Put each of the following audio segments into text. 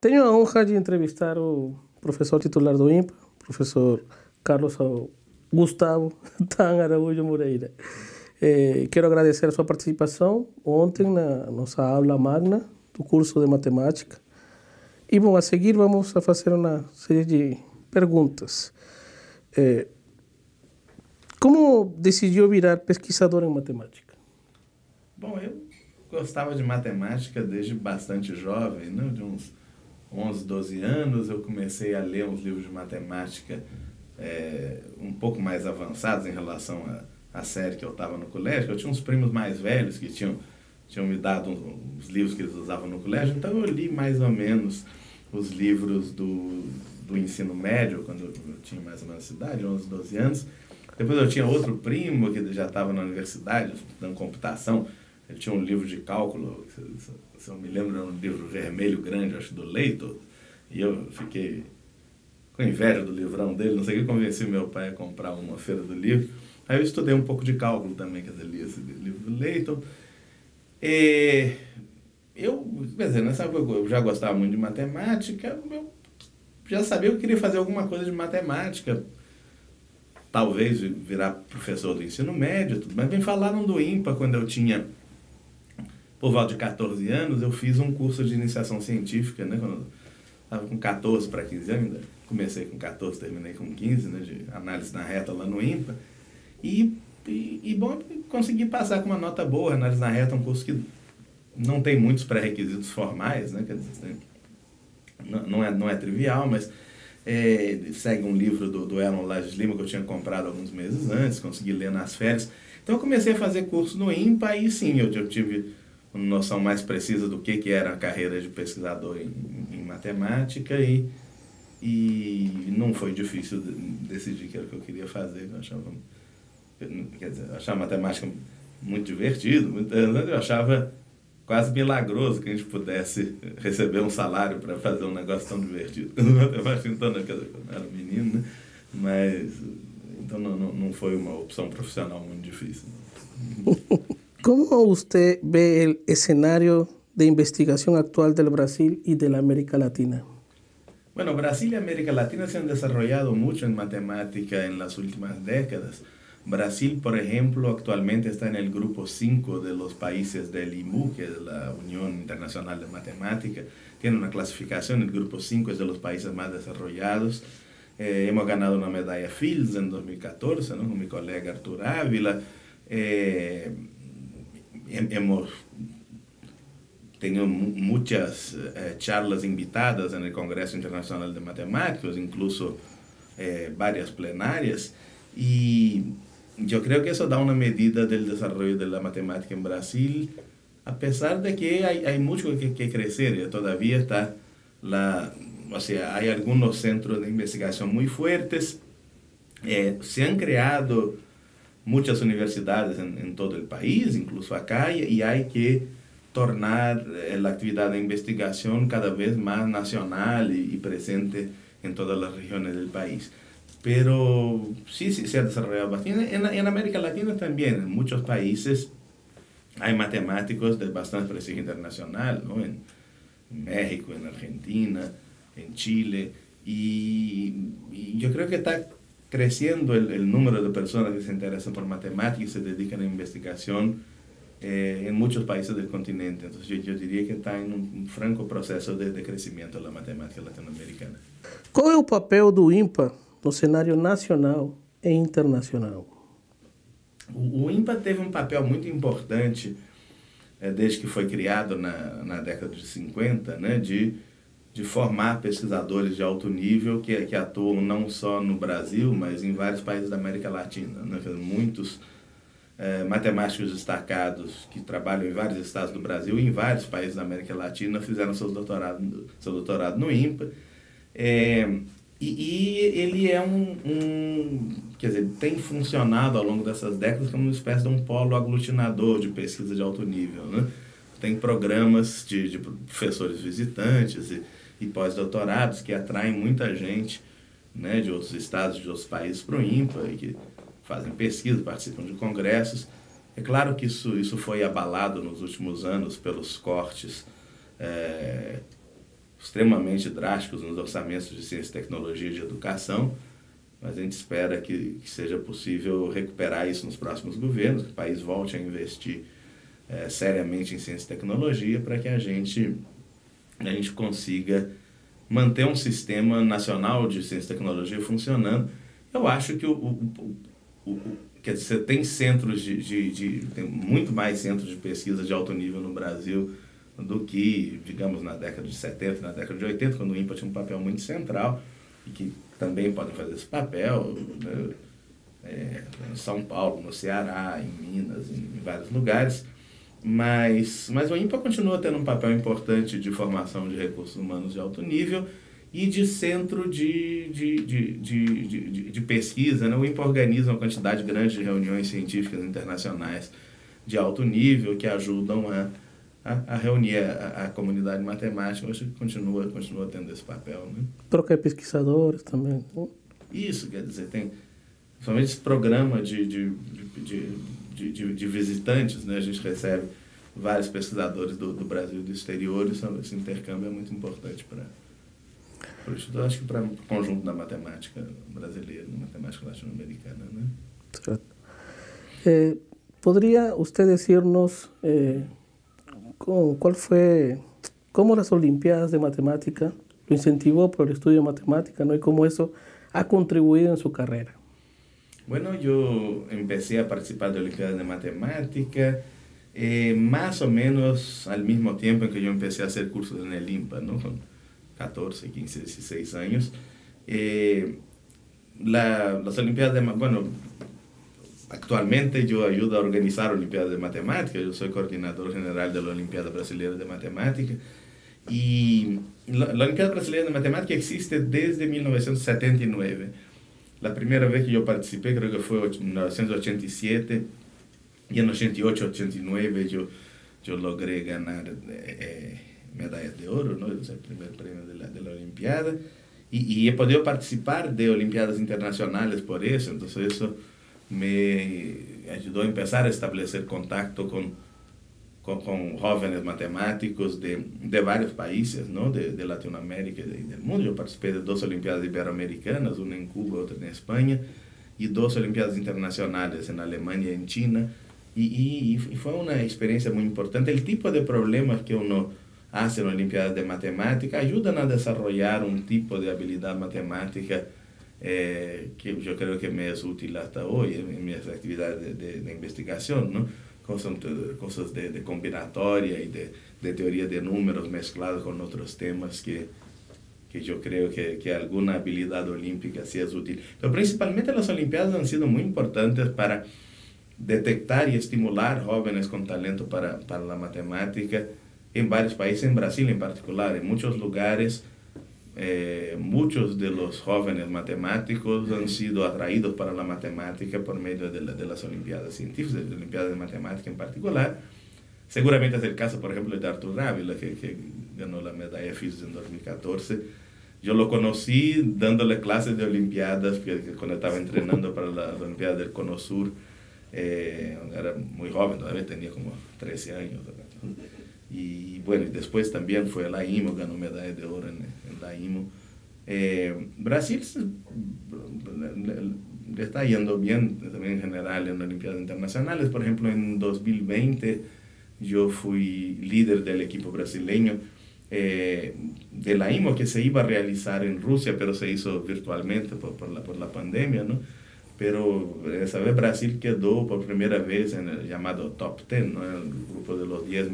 Tenho a honra de entrevistar o professor titular do IMPA, professor Carlos Gustavo Tamm de Araújo Moreira. Quero agradecer a sua participação ontem na nossa aula magna do curso de matemática. E, bom, a seguir vamos a fazer uma série de perguntas. Como decidiu virar pesquisador em matemática? Bom, eu gostava de matemática desde bastante jovem, né? De uns 11, 12 anos, eu comecei a ler uns livros de matemática um pouco mais avançados em relação à série que eu estava no colégio. Eu tinha uns primos mais velhos que tinham me dado os livros que eles usavam no colégio, então eu li mais ou menos os livros do ensino médio, quando eu tinha mais ou menos essa idade, 11, 12 anos. Depois eu tinha outro primo que já estava na universidade, estudando computação. Ele tinha um livro de cálculo, se eu me lembro, era um livro vermelho grande, acho, do Leiton. E eu fiquei com inveja do livrão dele, não sei o que, convenci meu pai a comprar uma feira do livro. Aí eu estudei um pouco de cálculo também, que eu li esse livro do Leiton. E eu, quer dizer, nessa época eu já gostava muito de matemática, eu já sabia que eu queria fazer alguma coisa de matemática, talvez virar professor do ensino médio, tudo. Mas me falaram do IMPA quando eu tinha... Por volta de 14 anos, eu fiz um curso de iniciação científica, né? Quando eu estava com 14 para 15 anos, ainda comecei com 14, terminei com 15, né? De análise na reta lá no IMPA. E bom, consegui passar com uma nota boa. Análise na reta é um curso que não tem muitos pré-requisitos formais, né? Quer dizer, não é trivial, mas segue um livro do Elon Lages Lima que eu tinha comprado alguns meses antes, consegui ler nas férias. Então eu comecei a fazer curso no IMPA e sim, eu tive uma noção mais precisa do que era a carreira de pesquisador em matemática e não foi difícil decidir que era o que eu queria fazer. Eu achava, quer dizer, eu achava matemática muito divertido, eu achava quase milagroso que a gente pudesse receber um salário para fazer um negócio tão divertido. Matemática, então, eu era menino, né? Mas então não foi uma opção profissional muito difícil. ¿Cómo usted ve el escenario de investigación actual del Brasil y de la América Latina? Bueno, Brasil y América Latina se han desarrollado mucho en matemática en las últimas décadas. Brasil, por ejemplo, actualmente está en el grupo 5 de los países del IMU, que es la Unión Internacional de Matemática. Tiene una clasificación, el grupo 5 es de los países más desarrollados. Hemos ganado una medalla Fields en 2014, ¿no? Con mi colega Arturo Ávila. Hemos tenido muchas charlas invitadas en el Congreso Internacional de Matemáticos, incluso varias plenarias, y yo creo que eso da una medida del desarrollo de la matemática en Brasil, a pesar de que hay mucho que crecer. Todavía está hay algunos centros de investigación muy fuertes, se han creado muchas universidades en todo el país, incluso acá, y hay que tornar la actividad de investigación cada vez más nacional y presente en todas las regiones del país. Pero sí se ha desarrollado bastante. En América Latina también, en muchos países, hay matemáticos de bastante prestigio internacional, ¿no? En México, en Argentina, en Chile, y yo creo que está creciendo el número de personas que se interesan por matemáticas y se dedican a investigación en muchos países del continente. Entonces yo diría que está en un franco proceso de crecimiento de la matemática latinoamericana. ¿Cuál es el papel do IMPA no cenário nacional e internacional? O IMPA teve um papel muito importante desde que foi criado na década de 50, né, de formar pesquisadores de alto nível que atuam não só no Brasil, mas em vários países da América Latina, né? Muitos matemáticos destacados que trabalham em vários estados do Brasil e em vários países da América Latina fizeram seu doutorado no IMPA. E ele é quer dizer, tem funcionado ao longo dessas décadas como uma espécie de um polo aglutinador de pesquisa de alto nível, né? Tem programas de professores visitantes e pós-doutorados que atraem muita gente, né, de outros estados, de outros países para o IMPA, e que fazem pesquisa, participam de congressos. É claro que isso foi abalado nos últimos anos pelos cortes extremamente drásticos nos orçamentos de ciência, tecnologia e de educação, mas a gente espera que seja possível recuperar isso nos próximos governos, que o país volte a investir seriamente em ciência e tecnologia para que a gente consiga manter um sistema nacional de ciência e tecnologia funcionando. Eu acho que tem centros tem muito mais centros de pesquisa de alto nível no Brasil do que, digamos, na década de 70, na década de 80, quando o IMPA tinha um papel muito central e que também podem fazer esse papel, né? Em São Paulo, no Ceará, em Minas, em vários lugares, mas o IMPA continua tendo um papel importante de formação de recursos humanos de alto nível e de centro de pesquisa, né? O IMPA organiza uma quantidade grande de reuniões científicas internacionais de alto nível que ajudam a reunir a comunidade matemática. Eu acho que continua tendo esse papel, né? Troca de pesquisadores também. Isso, quer dizer, tem somente esse programa de visitantes, né? A gente recebe vários pesquisadores do Brasil e do exterior, e esse intercâmbio é muito importante para o estudo, acho que para o conjunto da matemática brasileira, da matemática latino-americana, né? Certo. ¿Podría usted decirnos cómo las Olimpiadas de Matemática lo incentivó por el estudio de matemática, ¿no? Y cómo eso ha contribuido en su carrera? Bueno, yo empecé a participar de Olimpiadas de Matemática más o menos al mismo tiempo en que yo empecé a hacer cursos en el IMPA, ¿no? Con 14, 15, 16 años. Las Olimpiadas de Matemática, bueno, actualmente yo ayudo a organizar Olimpiadas de Matemática, yo soy coordinador general de la Olimpiada Brasileira de Matemática, y la Olimpiada Brasileira de Matemática existe desde 1979. La primera vez que yo participé creo que fue en 1987, y en 88, 89 yo logré ganar medallas de oro, ¿no? Es el primer premio de la Olimpiada, y he podido participar de Olimpiadas internacionales por eso, entonces eso me ayudó a empezar a establecer contacto con jóvenes matemáticos de varios países, ¿no? de Latinoamérica y del mundo. Yo participé de 2 Olimpiadas iberoamericanas, una en Cuba, otra en España, y 2 Olimpiadas internacionales en Alemania y en China. Y fue una experiencia muy importante. El tipo de problemas que uno hace en Olimpiadas de Matemática ayudan a desarrollar un tipo de habilidad matemática que yo creo que me es útil hasta hoy en mis actividades de investigación, ¿no? Cosas de combinatoria y de teoría de números mezclados con otros temas que yo creo que alguna habilidad olímpica sí es útil. Pero principalmente las Olimpiadas han sido muy importantes para detectar y estimular jóvenes con talento para la matemática en varios países, en Brasil en particular, en muchos lugares. Muchos de los jóvenes matemáticos han sido atraídos para la matemática por medio de las Olimpiadas científicas, de las Olimpiadas de Matemática en particular. Seguramente es el caso, por ejemplo, de Arturo Ávila, que ganó la medalla Fields en 2014. Yo lo conocí dándole clases de Olimpiadas, que cuando estaba entrenando para la Olimpiada del Cono Sur, era muy joven, todavía tenía como 13 años, ¿verdad? Y bueno, después también fue a la IMO, ganó medalla de oro en la IMO. Brasil le está yendo bien también en general en Olimpiadas Internacionales. Por ejemplo, en 2020 yo fui líder del equipo brasileño de la IMO, que se iba a realizar en Rusia, pero se hizo virtualmente por la pandemia, ¿no? Pero esa vez Brasil quedó por primera vez en el llamado Top 10, ¿no? El grupo de los 10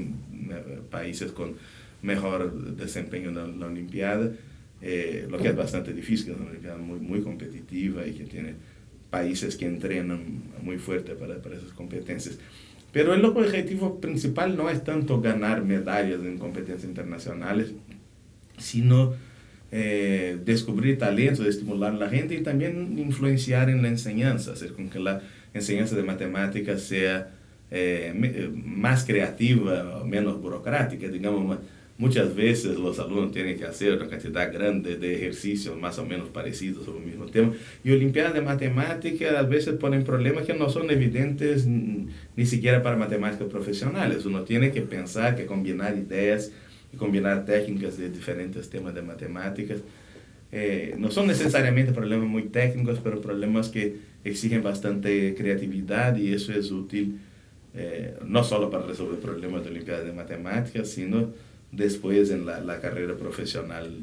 países con mejor desempeño en la Olimpiada, lo que es bastante difícil, es una Olimpiada muy, muy competitiva y que tiene países que entrenan muy fuerte para esas competencias. Pero el objetivo principal no es tanto ganar medallas en competencias internacionales, sino descubrir talentos, estimular a la gente y también influenciar en la enseñanza, hacer con que la enseñanza de matemáticas sea más creativa, menos burocrática, digamos. Muchas veces los alumnos tienen que hacer una cantidad grande de ejercicios más o menos parecidos sobre el mismo tema. Y Olimpiadas de Matemática a veces ponen problemas que no son evidentes ni siquiera para matemáticos profesionales. Uno tiene que pensar, que combinar ideas e combinar técnicas de diferentes temas de matemáticas. No son necesariamente problemas muy técnicos, pero problemas que exigen bastante creatividad, y eso es útil no solo para resolver problemas de Olimpiadas de Matemáticas, sino después en la carrera profesional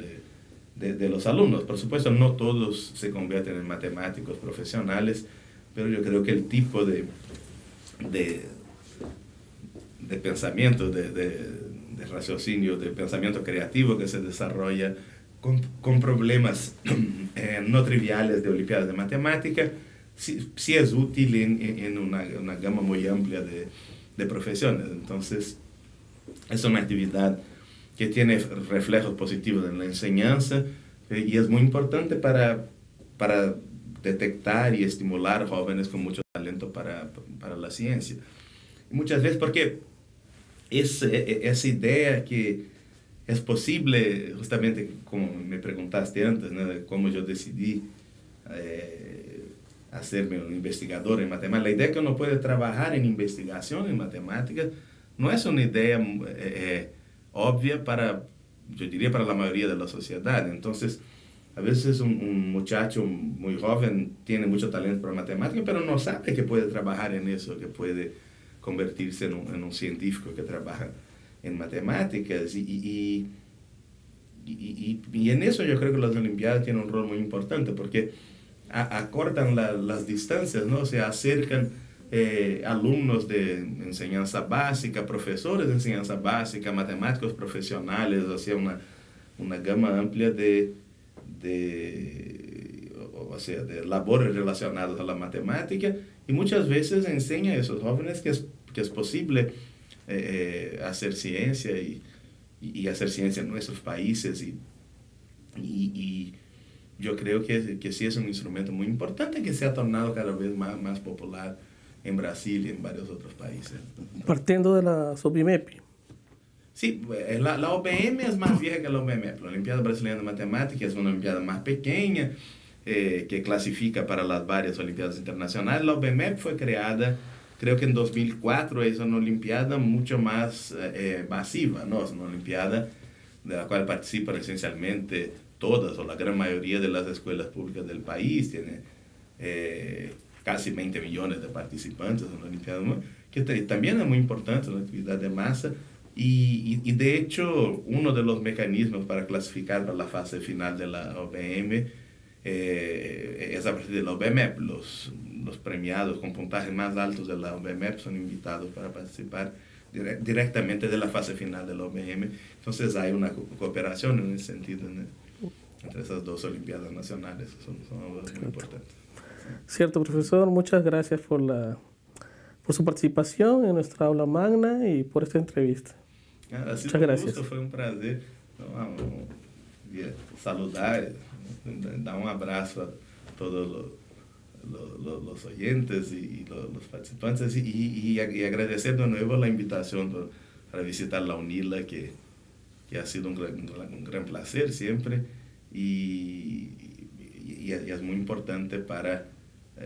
de los alumnos. Por supuesto, no todos se convierten en matemáticos profesionales, pero yo creo que el tipo de pensamiento, de raciocinio, de pensamiento creativo que se desarrolla con problemas no triviales de Olimpiadas de Matemática, sí es útil en una gama muy amplia de profesiones. Entonces, es una actividad que tiene reflejos positivos en la enseñanza y es muy importante para detectar y estimular jóvenes con mucho talento para la ciencia. Y muchas veces porque esa idea que es posible, justamente como me preguntaste antes, ¿no?, de cómo yo decidí hacerme un investigador en matemáticas. La idea que uno puede trabajar en investigación en matemáticas no es una idea obvia para, yo diría, para la mayoría de la sociedad. Entonces, a veces un muchacho muy joven tiene mucho talento para matemáticas, pero no sabe que puede trabajar en eso, que puede convertirse en un científico que trabaja en matemáticas. Y en eso yo creo que las Olimpiadas tienen un rol muy importante, porque acortan las distancias, ¿no? Se acercan alumnos de enseñanza básica, profesores de enseñanza básica, matemáticos profesionales, hacia una gama amplia de labores relacionadas a la matemática, y muchas veces enseña a esos jóvenes que es posible hacer ciencia y hacer ciencia en nuestros países, y yo creo que sí es un instrumento muy importante que se ha tornado cada vez más popular en Brasil y en varios otros países. Partiendo de la OBMEP. Sí, la OBM es más vieja que la OBMEP. La Olimpiada Brasileña de Matemática es una olimpiada más pequeña que clasifica para las varias olimpiadas internacionales. La OBMEP fue creada, creo que en 2004, es una olimpiada mucho más masiva, ¿no? Es una olimpiada de la cual participan esencialmente todas o la gran mayoría de las escuelas públicas del país. Tiene casi 20 millones de participantes en la Olimpiada, que también es muy importante la actividad de masa, y de hecho uno de los mecanismos para clasificar para la fase final de la OBM es a partir de la OBMEP. Los premiados con puntajes más altos de la OBMEP son invitados para participar directamente de la fase final de la OBM. Entonces hay una cooperación en ese sentido, ¿no?, entre esas dos olimpiadas nacionales. Son muy importantes. Cierto, profesor. Muchas gracias por su participación en nuestra aula magna y por esta entrevista. Muchas gracias. Gusto, fue un placer. Vamos a saludar, dar un abrazo a todos los oyentes y los participantes, y agradecer de nuevo la invitación para visitar la UNILA, que ha sido un gran placer siempre, y es muy importante para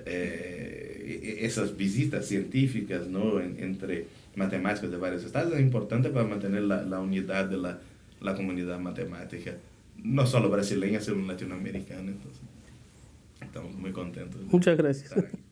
esas visitas científicas, ¿no?, entre matemáticos de varios estados. Es importante para mantener la unidad de la comunidad matemática, no solo brasileña, sino latinoamericana. Entonces, estamos muy contentos. Muchas gracias.